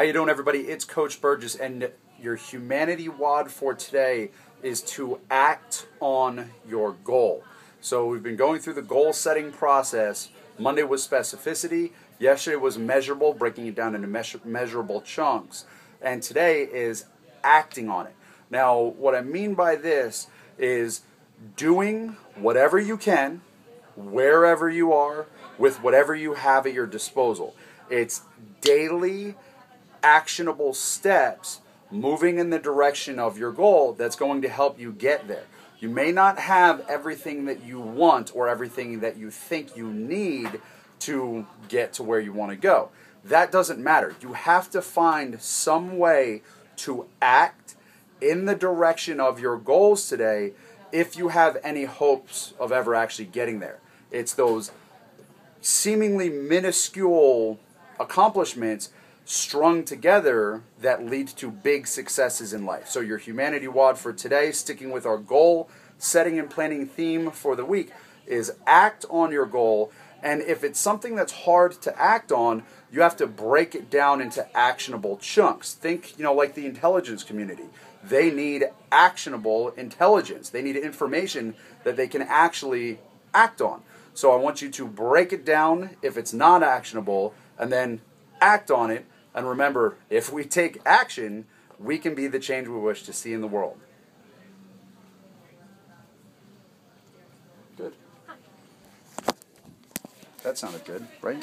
How you doing, everybody? It's Coach Burgess, and your Humanity WOD for today is to act on your goal. So we've been going through the goal-setting process. Monday was specificity. Yesterday was measurable, breaking it down into measurable chunks. And today is acting on it. Now, what I mean by this is doing whatever you can, wherever you are, with whatever you have at your disposal. It's daily, actionable steps moving in the direction of your goal that's going to help you get there. You may not have everything that you want or everything that you think you need to get to where you want to go. That doesn't matter. You have to find some way to act in the direction of your goals today if you have any hopes of ever actually getting there. It's those seemingly minuscule accomplishments strung together that lead to big successes in life. So your Humanity WOD for today, sticking with our goal setting and planning theme for the week, is act on your goal. And if it's something that's hard to act on, you have to break it down into actionable chunks. Think, like the intelligence community. They need actionable intelligence. They need information that they can actually act on. So I want you to break it down if it's not actionable, and then act on it. And remember, if we take action, we can be the change we wish to see in the world. Good. That sounded good, right?